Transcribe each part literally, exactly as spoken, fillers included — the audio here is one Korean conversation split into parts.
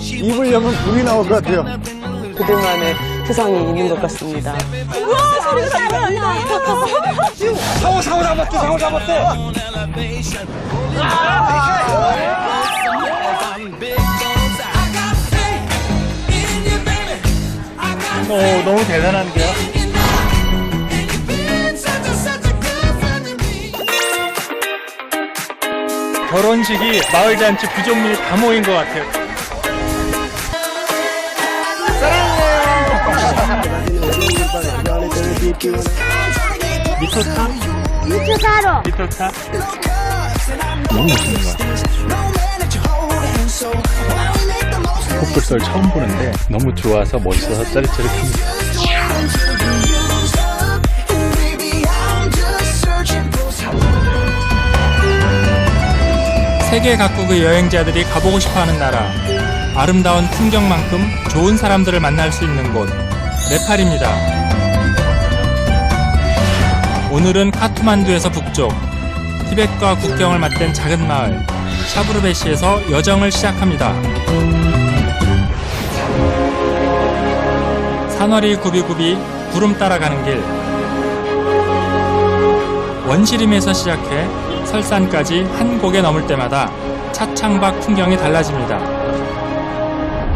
입을 열면 불이 나올 것 같아요. 그동안의 세상이 있는 것 같습니다. 우와, 소리가 장난 아니다. 지금 상어, 상어 잡았대, 상어 잡았대. 오, 너무 대단한데요? 결혼식이 마을잔치 부족민이 다 모인 것 같아요. 사랑해요. 미토타? 미토타로. 미토타? 너무 멋있는 거야. 코뿔소를 처음 보는데 너무 좋아서 멋있어서 짜릿짜릿합니다. 세계 각국의 여행자들이 가보고 싶어하는 나라, 아름다운 풍경만큼 좋은 사람들을 만날 수 있는 곳, 네팔입니다. 오늘은 카트만두에서 북쪽, 티벳과 국경을 맞댄 작은 마을, 샤브르베시에서 여정을 시작합니다. 산허리 굽이굽이 구름 따라가는 길, 원시림에서 시작해 설산까지 한 곡에 넘을 때마다 차창밖 풍경이 달라집니다.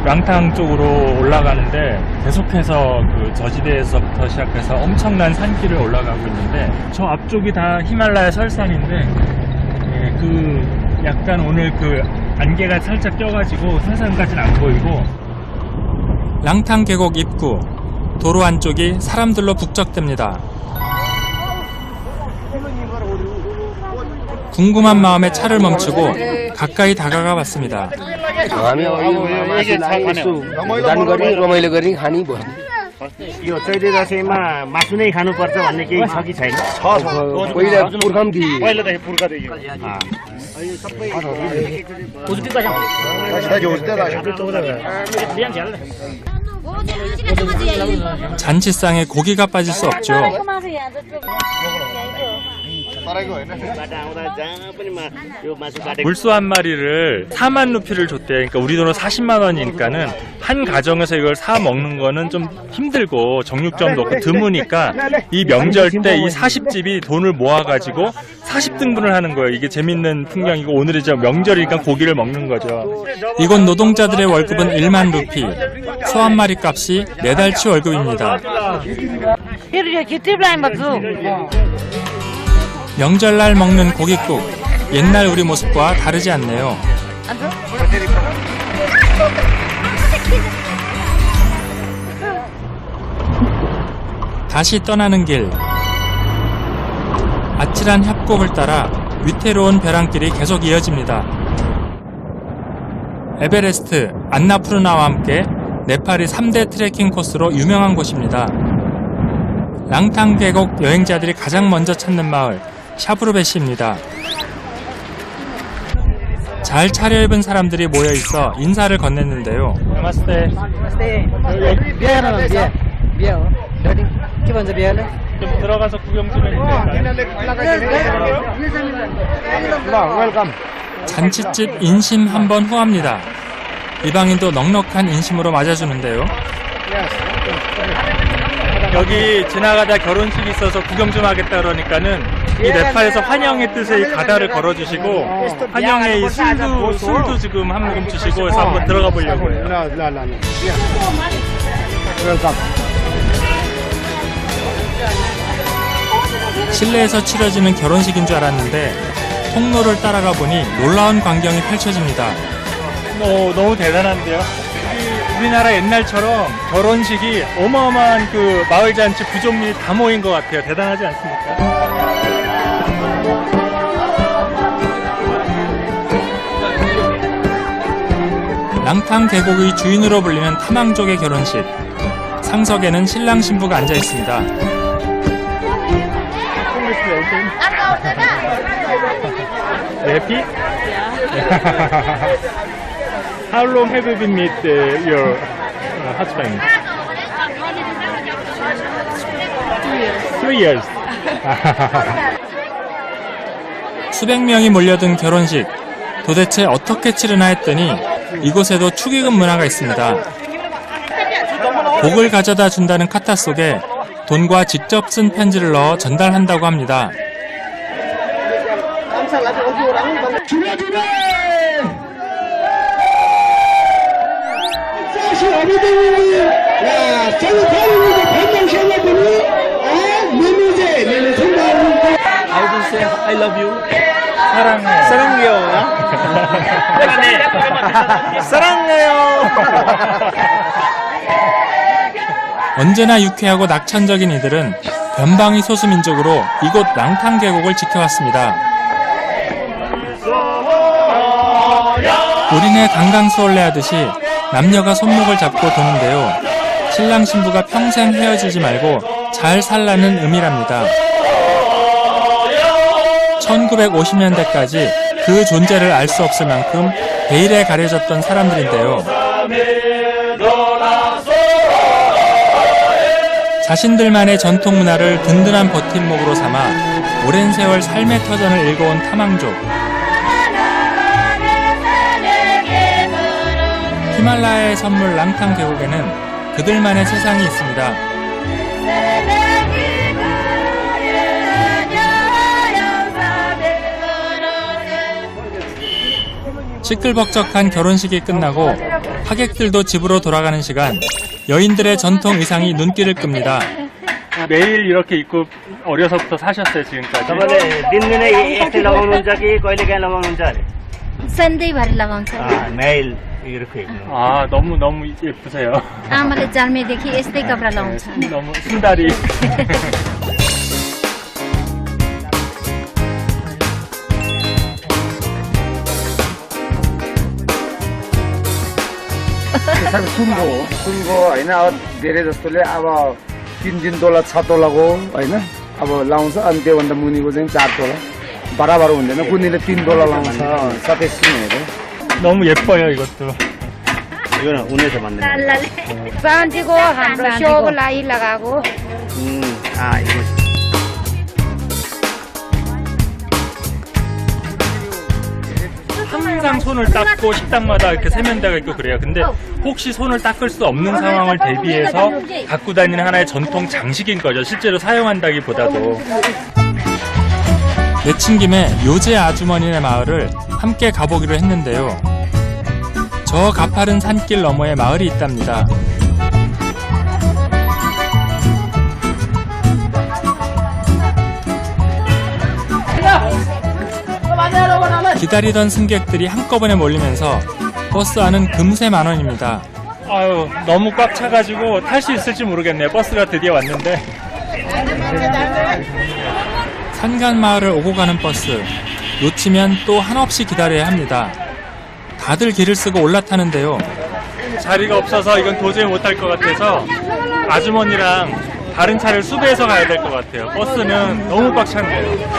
랑탕 쪽으로 올라가는데 계속해서 그 저지대에서부터 시작해서 엄청난 산길을 올라가고 있는데 저 앞쪽이 다 히말라야 설산인데 예, 그 약간 오늘 그 안개가 살짝 껴가지고 설산까지는 안 보이고 랑탕 계곡 입구 도로 안쪽이 사람들로 북적댑니다. 궁금한 마음에 차를 멈추고 가까이 다가가 봤습니다. 잔치상에 고기가 빠질 수 없죠. 물소 한 마리를 사만 루피를 줬대. 그러니까 우리 돈으로 사십만 원이니까는 한 가정에서 이걸 사 먹는 거는 좀 힘들고 정육점도 없고 드무니까 이 명절 때 이 사십 집이 돈을 모아가지고 사십 등분을 하는 거예요. 이게 재밌는 풍경이고 오늘이 이제 명절이니까 고기를 먹는 거죠. 이곳 노동자들의 월급은 일만 루피, 소 한 마리 값이 네 달치 월급입니다. 명절날 먹는 고깃국, 옛날 우리 모습과 다르지 않네요. 다시 떠나는 길, 아찔한 협곡을 따라 위태로운 벼랑길이 계속 이어집니다. 에베레스트, 안나푸르나와 함께 네팔이 삼 대 트레킹 코스로 유명한 곳입니다. 랑탕 계곡 여행자들이 가장 먼저 찾는 마을, 샤브르베시입니다. 잘 차려입은 사람들이 모여 있어 인사를 건넸는데요. 나마스테. 나마스테. 비에요. 기 먼저 비에요. 좀 들어가서 구경 좀 해주세요. 잔치집 인심 한번 후합니다. 이방인도 넉넉한 인심으로 맞아주는데요. 여기 지나가다 결혼식이 있어서 구경 좀 하겠다 그러니까는 이 네팔에서 환영의 뜻에 이 가다를 걸어주시고 환영의 이 술도, 술도 지금 한 모금 주시고 해서 한번 들어가 보려고 해요. 실내에서 치러지는 결혼식인 줄 알았는데 통로를 따라가 보니 놀라운 광경이 펼쳐집니다. 오, 너무 대단한데요. 우리나라 옛날처럼 결혼식이 어마어마한 그 마을잔치 부족민이 다 모인 것 같아요. 대단하지 않습니까? 랑탕 계곡의 주인으로 불리는 타망 쪽의 결혼식. 상석에는 신랑 신부가 앉아 있습니다. 래피? How long have you been meet uh, your uh, husband? Two years. 수백 명이 몰려든 결혼식. 도대체 어떻게 치르나 했더니 이곳에도 축의금 문화가 있습니다. 복을 가져다 준다는 카타 속에 돈과 직접 쓴 편지를 넣어 전달한다고 합니다. I love you. 사랑해. 사랑해요. 사랑해. 사랑해요. 언제나 유쾌하고 낙천적인 이들은 변방위 소수민족으로 이곳 랑탕 계곡을 지켜왔습니다. 우리네 강강수월래 하듯이 남녀가 손목을 잡고 도는데요. 신랑 신부가 평생 헤어지지 말고 잘 살라는 의미랍니다. 천구백오십 년대까지 그 존재를 알 수 없을 만큼 베일에 가려졌던 사람들인데요. 자신들만의 전통 문화를 든든한 버팀목으로 삼아 오랜 세월 삶의 터전을 일궈온 타망족. 히말라야의 선물 랑탕 계곡에는 그들만의 세상이 있습니다. 시끌벅적한 결혼식이 끝나고 하객들도 집으로 돌아가는 시간, 여인들의 전통 의상이 눈길을 끕니다. 매일 이렇게 입고 어려서부터 사셨어요, 지금까지? 아, 매일 이렇게 입는. 아, 너무 너무 예쁘세요. 너무 순다리. सुनको सुनको हैन अब धेरै जस्तोले अब तीन दिन तोला छ तोलाको हैन अब लाउँछ अनि त्योभन्दा मुनिको चाहिँ चार तोला बराबर हुँदैन कुनीले तीन तोला लाउँछ सतेस्किनहरु 너무 예뻐요 이것도 이거는 운에서 만든 산티고 हाम्रो शोको लागि लगाएको उम् आ यो 항상 손을 닦고 식당마다 이렇게 세면대가 있고 그래요. 근데 혹시 손을 닦을 수 없는 상황을 대비해서 갖고 다니는 하나의 전통 장식인 거죠. 실제로 사용한다기보다도. 내친 김에 요제 아주머니네 마을을 함께 가보기로 했는데요. 저 가파른 산길 너머에 마을이 있답니다. 기다리던 승객들이 한꺼번에 몰리면서 버스 안은 금세 만 원입니다. 아유, 너무 꽉 차가지고 탈 수 있을지 모르겠네요. 버스가 드디어 왔는데. 산간 마을을 오고 가는 버스. 놓치면 또 한없이 기다려야 합니다. 다들 길을 쓰고 올라타는데요. 자리가 없어서 이건 도저히 못할 것 같아서 아주머니랑 다른 차를 수배해서 가야 될 것 같아요. 버스는 너무 꽉 찬 거예요.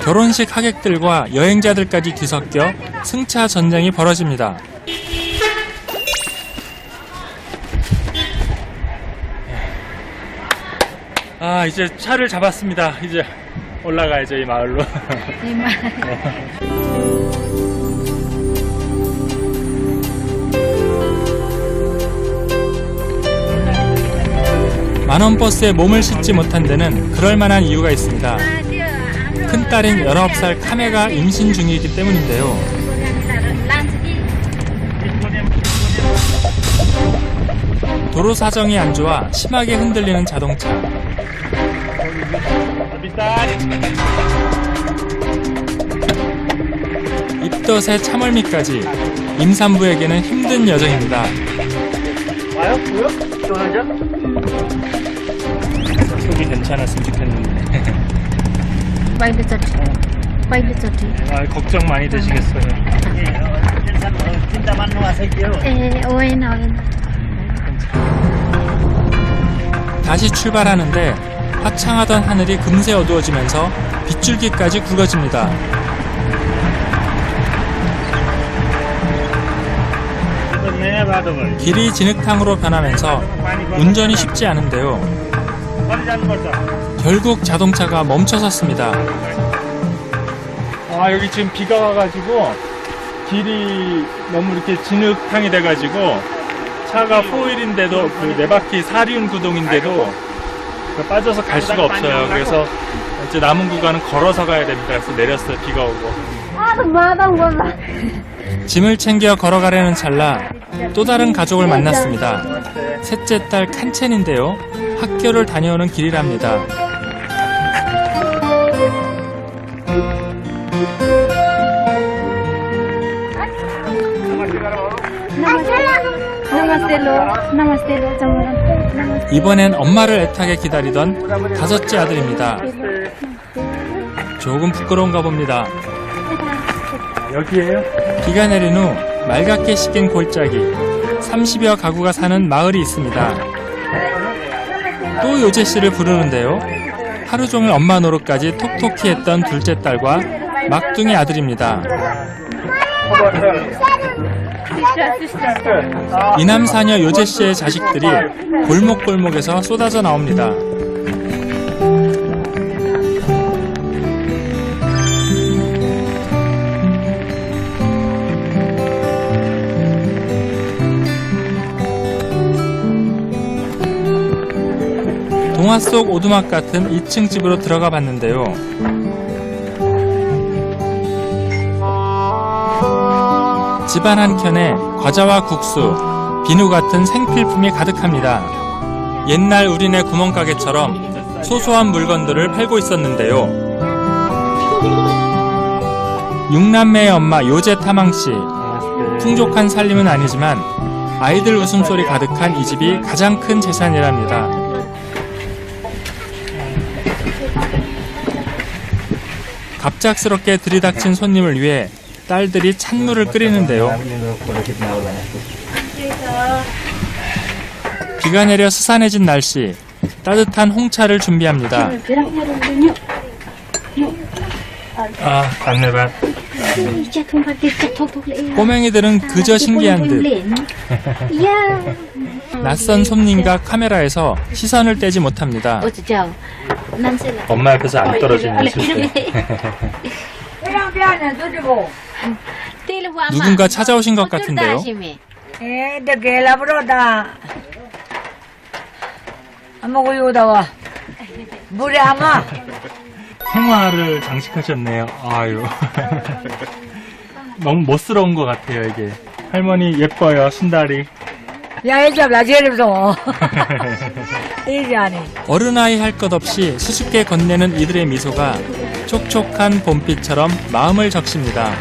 결혼식 하객들과 여행자들까지 뒤섞여 승차 전쟁이 벌어집니다. 아, 이제 차를 잡았습니다. 이제 올라가야죠, 이 마을로. 이 마을. 만원 버스에 몸을 싣지 못한 데는 그럴만한 이유가 있습니다. 큰딸인 열아홉 살 카메가 임신 중이기 때문인데요. 도로 사정이 안 좋아 심하게 흔들리는 자동차. 입덧에 참얼미까지 임산부에게는 힘든 여정입니다. 와요? 보여? 시원하죠? 속이 괜찮았으면 좋겠는데. 빨리 저리, 빨리 저리. 아, 걱정 많이 되시겠어요. 진짜 많이 와서요. 예, 오해나 오해나. 다시 출발하는데 화창하던 하늘이 금세 어두워지면서 빗줄기까지 굵어집니다. 길이 진흙탕으로 변하면서 운전이 쉽지 않은데요. 결국 자동차가 멈춰섰습니다. 아, 여기 지금 비가 와가지고 길이 너무 이렇게 진흙탕이 돼가지고 차가 포일인데도 그 네 바퀴 사륜 구동인데도 빠져서 갈 수가 없어요. 그래서 이제 남은 구간은 걸어서 가야 됩니다. 그래서 내렸어요. 비가 오고. 짐을 챙겨 걸어가려는 찰나 또 다른 가족을 만났습니다. 셋째 딸 칸첸인데요. 학교를 다녀오는 길이랍니다. 이번엔 엄마를 애타게 기다리던 다섯째 아들입니다. 조금 부끄러운가 봅니다. 여기에요? 비가 내린 후 맑게 씻긴 골짜기, 삼십여 가구가 사는 마을이 있습니다. 또 요제 씨를 부르는데요. 하루 종일 엄마 노릇까지 톡톡히 했던 둘째 딸과 막둥이 아들입니다. 이남사녀 요제 씨의 자식들이 골목골목에서 쏟아져 나옵니다. 동화 속 오두막 같은 이 층 집으로 들어가 봤는데요. 집안 한켠에 과자와 국수, 비누 같은 생필품이 가득합니다. 옛날 우리네 구멍가게처럼 소소한 물건들을 팔고 있었는데요. 육남매의 엄마 요제 타망 씨. 풍족한 살림은 아니지만 아이들 웃음소리 가득한 이 집이 가장 큰 재산이랍니다. 갑작스럽게 들이닥친 손님을 위해 딸들이 찬물을 끓이는데요. 비가 내려 스산해진 날씨, 따뜻한 홍차를 준비합니다. 아, 감내밭. 꼬맹이들은 그저 신기한 듯 낯선 손님과 카메라에서 시선을 떼지 못합니다. 엄마 옆에서 안 떨어지는 모습. 누군가 찾아오신 것 같은데요. 생화를 장식하셨네요. 아유, 너무 멋스러운 것 같아요. 이게 할머니 예뻐요. 신다리. 어른아이 할 것 없이 수줍게 건네는 이들의 미소가 촉촉한 봄빛처럼 마음을 적십니다.